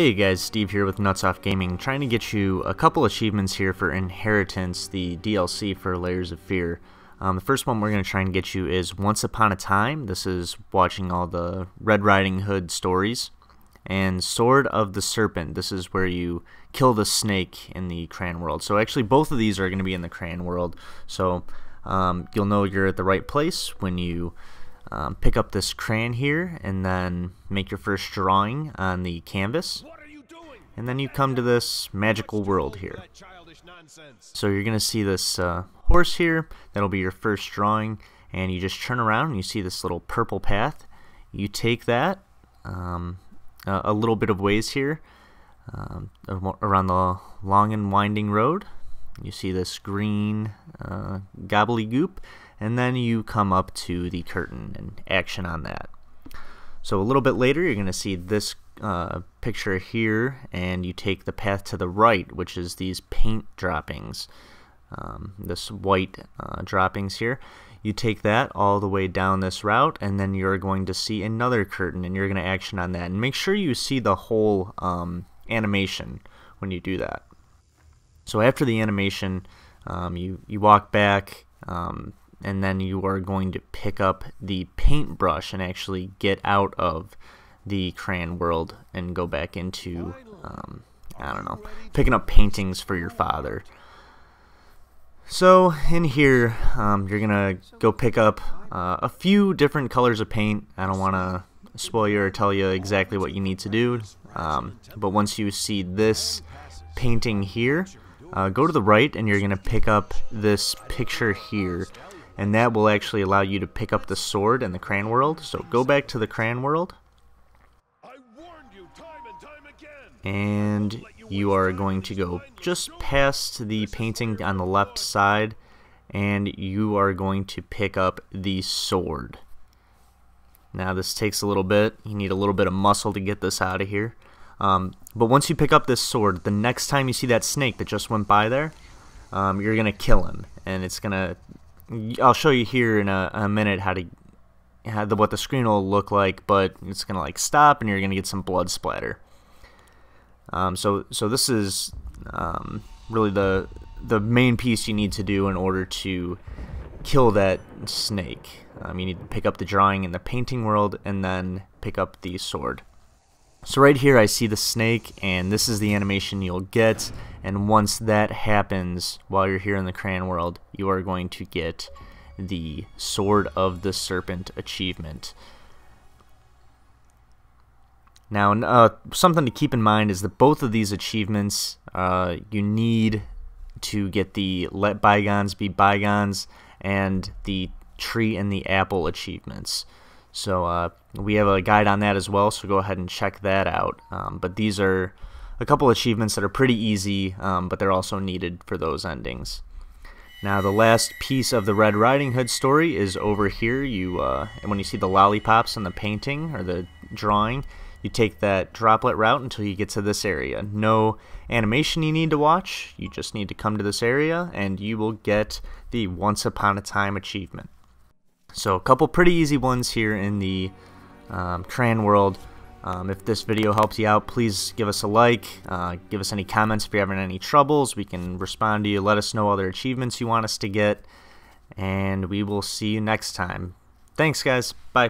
Hey guys, Steve here with Nuts Off Gaming, trying to get you a couple achievements here for Inheritance, the DLC for Layers of Fear. The first one we're going to try and get you is Once Upon a Time. This is watching all the Red Riding Hood stories. And Sword of the Serpent. This is where you kill the snake in the Crayon world. So actually both of these are going to be in the Crayon world. So you'll know you're at the right place when you pick up this crayon here and then make your first drawing on the canvas, and then you come to this magical world here. So you're gonna see this horse here. That'll be your first drawing, and you just turn around and you see this little purple path. You take that a little bit of ways here around the long and winding road. You see this green gobbledygook, and then you come up to the curtain and action on that. So a little bit later you're going to see this picture here, and you take the path to the right, which is these paint droppings, this white droppings here. You take that all the way down this route, and then you're going to see another curtain, and you're going to action on that. And make sure you see the whole animation when you do that. So after the animation, you walk back, and then you are going to pick up the paintbrush and actually get out of the Crayon world and go back into, I don't know, picking up paintings for your father. So in here, you're going to go pick up a few different colors of paint. I don't want to spoil you or tell you exactly what you need to do, but once you see this painting here, go to the right and you're going to pick up this picture here, and that will actually allow you to pick up the sword in the Crayon world. So go back to the Crayon world, and you are going to go just past the painting on the left side, and you are going to pick up the sword. Now this takes a little bit. You need a little bit of muscle to get this out of here. But once you pick up this sword, the next time you see that snake that just went by there, you're going to kill him. And it's going to... I'll show you here in a minute what the screen will look like, but it's going to like stop and you're going to get some blood splatter. So this is really the main piece you need to do in order to kill that snake. You need to pick up the drawing in the painting world and then pick up the sword. So right here I see the snake, and this is the animation you'll get, and once that happens while you're here in the Crayon world, you are going to get the Sword of the Serpent achievement. Now something to keep in mind is that both of these achievements you need to get the Let Bygones Be Bygones and the Tree and the Apple achievements. So we have a guide on that as well, so go ahead and check that out. But these are a couple achievements that are pretty easy, but they're also needed for those endings. Now the last piece of the Red Riding Hood story is over here. And when you see the lollipops in the painting or the drawing, you take that droplet route until you get to this area. No animation you need to watch, you just need to come to this area and you will get the Once Upon a Time achievement. So a couple pretty easy ones here in the Crayon world. If this video helps you out, please give us a like, give us any comments if you're having any troubles. We can respond to you, let us know other achievements you want us to get, and we will see you next time. Thanks guys, bye.